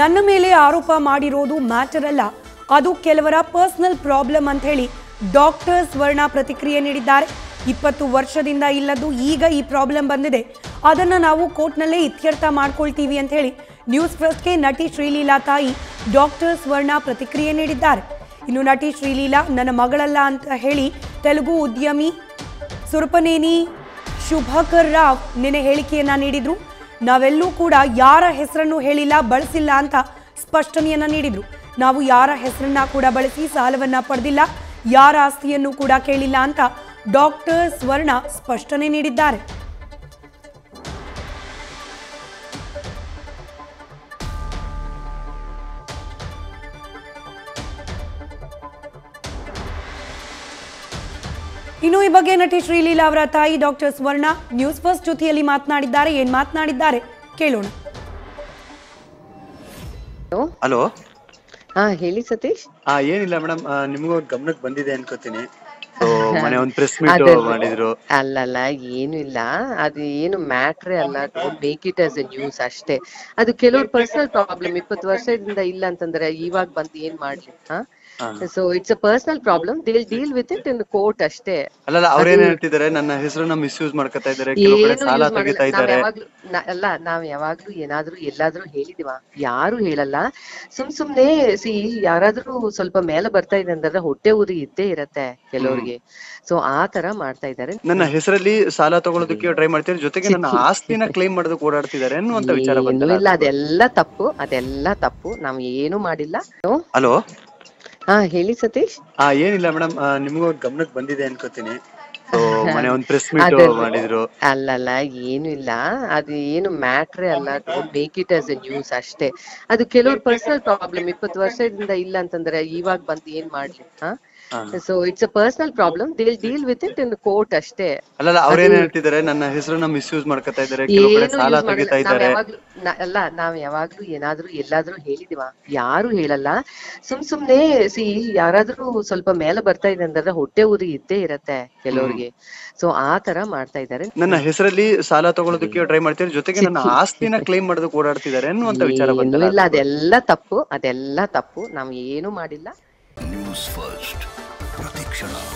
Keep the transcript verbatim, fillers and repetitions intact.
ನನ್ನ ಮೇಲೆ ಆರೋಪ ಮಾಡಿರೋದು ಮ್ಯಾಟರ್ ಅಲ್ಲ, ಅದು ಕೆಲವರ ಪರ್ಸನಲ್ ಪ್ರಾಬ್ಲಮ್ ಅಂತ ಹೇಳಿ ಡಾಕ್ಟರ್ ಸ್ವರ್ಣ ಪ್ರತಿಕ್ರಿಯೆ ನೀಡಿದ್ದಾರೆ. ಇಪ್ಪತ್ತು ವರ್ಷದಿಂದ ಇಲ್ಲದ್ದು ಈಗ ಈ ಪ್ರಾಬ್ಲಮ್ ಬಂದಿದೆ, ಅದನ್ನ ನಾವು ಕೋರ್ಟ್ನಲ್ಲೇ ಇತ್ಯರ್ಥ ಮಾಡ್ಕೊಳ್ತೀವಿ ಅಂತ ಹೇಳಿ ನ್ಯೂಸ್ ಫಸ್ಟ್ಗೆ ನಟಿ ಶ್ರೀಲೀಲಾ ತಾಯಿ ಡಾಕ್ಟರ್ ಸ್ವರ್ಣ ಪ್ರತಿಕ್ರಿಯೆ ನೀಡಿದ್ದಾರೆ. ಇನ್ನು ನಟಿ ಶ್ರೀಲೀಲಾ ನನ್ನ ಮಗಳಲ್ಲ ಅಂತ ಹೇಳಿ ತೆಲುಗು ಉದ್ಯಮಿ ಸುರಪನೇನಿ ಶುಭಕರ್ ರಾವ್ ನಿನ್ನೆ ಹೇಳಿಕೆಯನ್ನು ನೀಡಿದರು. ನಾವೆಲ್ಲೂ ಕೂಡ ಯಾರ ಹೆಸರನ್ನು ಹೇಳಿಲ್ಲ, ಬಳಸಿಲ್ಲ ಅಂತ ಸ್ಪಷ್ಟನೆಯನ್ನು ನೀಡಿದರು. ನಾವು ಯಾರ ಹೆಸರನ್ನ ಕೂಡ ಬಳಸಿ ಸಾಲವನ್ನು ಪಡೆದಿಲ್ಲ, ಯಾರ ಆಸ್ತಿಯನ್ನು ಕೂಡ ಕೇಳಿಲ್ಲ ಅಂತ ಡಾಕ್ಟರ್ ಸ್ವರ್ಣ ಸ್ಪಷ್ಟನೆ ನೀಡಿದ್ದಾರೆ. ಇನ್ನು ಈ ಬಗ್ಗೆ ನಟಿ ಶ್ರೀಲೀಲಾ ಅವರ ತಾಯಿ ಡಾಕ್ಟರ್ ಸ್ವರ್ಣ ನ್ಯೂಸ್ ಫಸ್ಟ್ ಜೊತೆಯಲ್ಲಿ ಮಾತನಾಡಿದ್ದಾರೆ. ಏನು ಮಾತನಾಡಿದ್ದಾರೆ ಕೇಳೋಣ. ಹಲೋ, ಹಾ ಹೇಳಿ ಸತೀಶ್. ಹಾ ಏನಿಲ್ಲ ಮೇಡಮ್, ನಿಮಗೂ ಗಮನಕ್ಕೆ ಬಂದಿದೆ ಅನ್ಕೋತೀನಿ. ಅಲ್ಲಲ್ಲ ಏನು ಇಲ್ಲ, ಅದು ಏನು ಮ್ಯಾಟ್ರೇ ಅಲ್ಲ, make it as a news ಅಷ್ಟೇ. ಅದು ಕೆಲವ್ರ ಪರ್ಸನಲ್ ಪ್ರಾಬ್ಲಮ್, ಇಪ್ಪತ್ತು ವರ್ಷದಿಂದ ಇಲ್ಲ ಅಂತಂದ್ರೆ ಇವಾಗ ಬಂದು ಏನ್ ಮಾಡ್ಲಿ. So it's a personal problem, they will deal with it in court ಅಷ್ಟೇ. ಅಲ್ಲಲ್ಲ ಅವ್ರು ಏನ್ ಹೇಳ್ತಿದ್ದಾರೆ, ನನ್ನ ಹೆಸರನ್ನ ಮಿಸ್ಯೂಸ್ ಮಾಡ್ಕೊತಾ ಇದ್ದಾರೆ, ಸಾಲ ತೆಗಿತಾ ಇದ್ದಾರೆ. ಅಲ್ಲ ನಾವ್ ಯಾವಾಗ್ಲೂ ಏನಾದ್ರೂ ಎಲ್ಲಾದ್ರೂ ಹೇಳಿದಿವ? ಯಾರು ಹೇಳಲ್ಲ. ಸುಮ್ ಸುಮ್ನೆ ಸಿ ಯಾರಾದ್ರೂ ಸ್ವಲ್ಪ ಮೇಲೆ ಬರ್ತಾ ಇದೆ ಅಂದ್ರೆ ಹೊಟ್ಟೆ ಉರಿ ಇದ್ದೇ ಇರತ್ತೆ ಕೆಲವ್ರಿಗೆ. ಸೊ ಆ ತರ ಮಾಡ್ತಾ ಇದ್ದಾರೆ. ನನ್ನ ಹೆಸರಲ್ಲಿ ಸಾಲ ತಗೊಳ್ಳೋದಕ್ಕೆ ಟ್ರೈ ಮಾಡ್ತಿದ್ದಾರೆ, ಜೊತೆಗೆ ನನ್ನ ಆಸ್ತಿನ ಕ್ಲೇಮ್ ಮಾಡೋದಕ್ಕೆ ಓಡಾಡ್ತಿದ್ದಾರೆ ಅನ್ನುವಂತ ವಿಚಾರ ಬಂದಿಲ್ಲ. ಇಲ್ಲ ಅದೆಲ್ಲ ತಪ್ಪು, ಅದೆಲ್ಲ ತಪ್ಪು, ನಾವ್ ಏನು ಮಾಡಿಲ್ಲ. ಹಲೋ, ಹಾ ಹೇಳಿ ಸತೀಶ್. ಹಾ ಏನಿಲ್ಲ ಮೇಡಮ್, ನಿಮಗೂ ಗಮನಕ್ಕೆ ಬಂದಿದೆ ಅನ್ಕೋತೀನಿ. ಅಲ್ಲಲ್ಲ ಏನು ಇಲ್ಲ, ಅದು ಏನು ಮ್ಯಾಟ್ರೇ ಅಲ್ಲ, make it as a news ಅಷ್ಟೇ. ಅದು ಕೆಲವ್ರ ಪರ್ಸನಲ್ ಪ್ರಾಬ್ಲಮ್, ಇಪ್ಪತ್ತು ವರ್ಷದಿಂದ ಇಲ್ಲ ಅಂತಂದ್ರೆ ಇವಾಗ ಬಂದು ಏನ್ ಮಾಡ್ಲಿ. So it's a personal problem, they will deal with it in court ಅಷ್ಟೇ. ಅಲ್ಲಲ್ಲ ಅವ್ರು ಏನ್ ಹೇಳ್ತಿದ್ದಾರೆ, ನನ್ನ ಹೆಸರನ್ನ ಮಿಸ್ಯೂಸ್ ಮಾಡ್ಕೊತಾ ಇದ್ದಾರೆ, ಸಾಲ ತೆಗಿತಾ ಇದ್ದಾರೆ. ಅಲ್ಲ ನಾವ್ ಯಾವಾಗ್ಲೂ ಏನಾದ್ರೂ ಎಲ್ಲಾದ್ರೂ ಹೇಳಿದಿವ? ಯಾರು ಹೇಳಲ್ಲ. ಸುಮ್ ಸುಮ್ನೆ ಸಿ ಯಾರಾದ್ರೂ ಸ್ವಲ್ಪ ಮೇಲೆ ಬರ್ತಾ ಇದೆ ಅಂದ್ರೆ ಹೊಟ್ಟೆ ಉರಿ ಇದ್ದೇ ಇರತ್ತೆ ಕೆಲವ್ರಿಗೆ. ಸೊ ಆ ತರ ಮಾಡ್ತಾ ಇದ್ದಾರೆ. ನನ್ನ ಹೆಸರಲ್ಲಿ ಸಾಲ ತಗೊಳ್ಳೋದಕ್ಕೆ ಟ್ರೈ ಮಾಡ್ತಿದ್ದಾರೆ, ಜೊತೆಗೆ ನನ್ನ ಆಸ್ತಿನ ಕ್ಲೇಮ್ ಮಾಡೋದಕ್ಕೆ ಓಡಾಡ್ತಿದ್ದಾರೆ ಅನ್ನುವಂತ ವಿಚಾರ ಬಂದಿಲ್ಲ. ಇಲ್ಲ ಅದೆಲ್ಲ ತಪ್ಪು, ಅದೆಲ್ಲ ತಪ್ಪು, ನಾವ್ ಏನು ಮಾಡಿಲ್ಲ. ನ್ಯೂಸ್ ಫಸ್ಟ್ ಪ್ರತಿಕ್ಷಣ.